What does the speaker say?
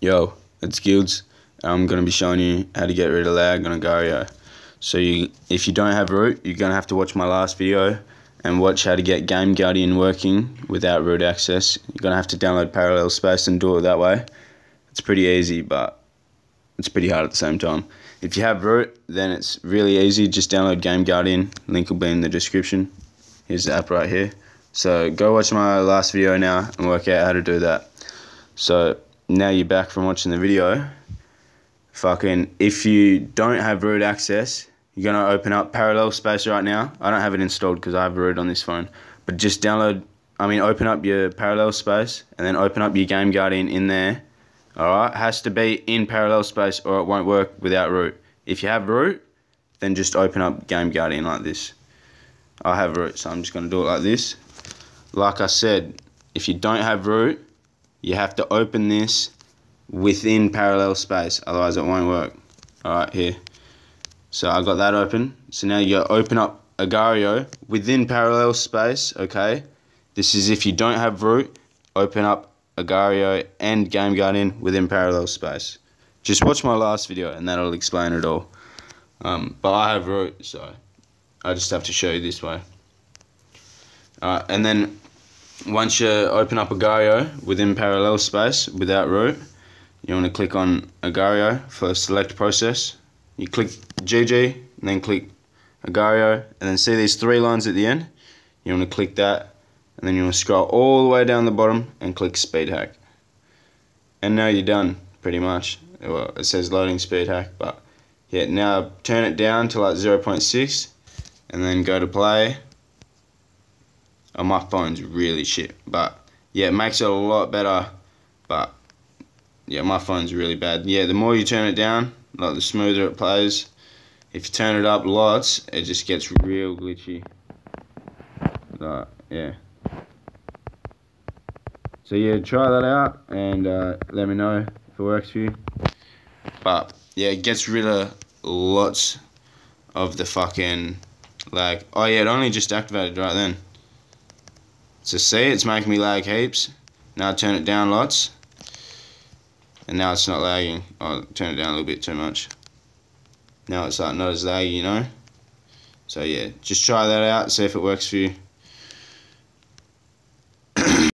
Yo, it's Guilds. I'm going to be showing you how to get rid of lag on Agar.io. So if you don't have root, you're going to have to watch my last video and watch how to get Game Guardian working without root access. You're going to have to download Parallel Space and do it that way. It's pretty easy, but it's pretty hard at the same time. If you have root, then it's really easy. Just download Game Guardian. Link will be in the description. Here's the app right here. So go watch my last video now and work out how to do that. So now you're back from watching the video. Fucking, if you don't have root access, you're going to open up Parallel Space right now. I don't have it installed because I have root on this phone. But just open up your Parallel Space and then open up your Game Guardian in there. Alright, has to be in Parallel Space or it won't work without root. If you have root, then just open up Game Guardian like this. I have root, so I'm just going to do it like this. Like I said, if you don't have root, you have to open this within Parallel Space, otherwise it won't work. Alright, here. So I got that open. So now you open up Agar.io within Parallel Space, okay? This is if you don't have root, open up Agar.io and Game Guardian within Parallel Space. Just watch my last video and that'll explain it all. But I have root, so I just have to show you this way. Alright, and then once you open up Agar.io within Parallel Space without root, you want to click on Agar.io for select process. You click GG and then click Agar.io and then see these three lines at the end. You want to click that and then you want to scroll all the way down the bottom and click speed hack. And now you're done, pretty much. Well, it says loading speed hack, but yeah, now turn it down to like 0.6 and then go to play. Oh, my phone's really shit, but yeah, it makes it a lot better, but yeah, my phone's really bad. Yeah, the more you turn it down, like the smoother it plays. If you turn it up lots, it just gets real glitchy. Like, yeah. So yeah, try that out and let me know if it works for you. But yeah, it gets rid of lots of the fucking lag. Oh yeah, it only just activated right then. So see, it's making me lag heaps. Now I turn it down lots. And now it's not lagging. I'll turn it down a little bit too much. Now it's like not as laggy, you know. So yeah, just try that out, see if it works for you.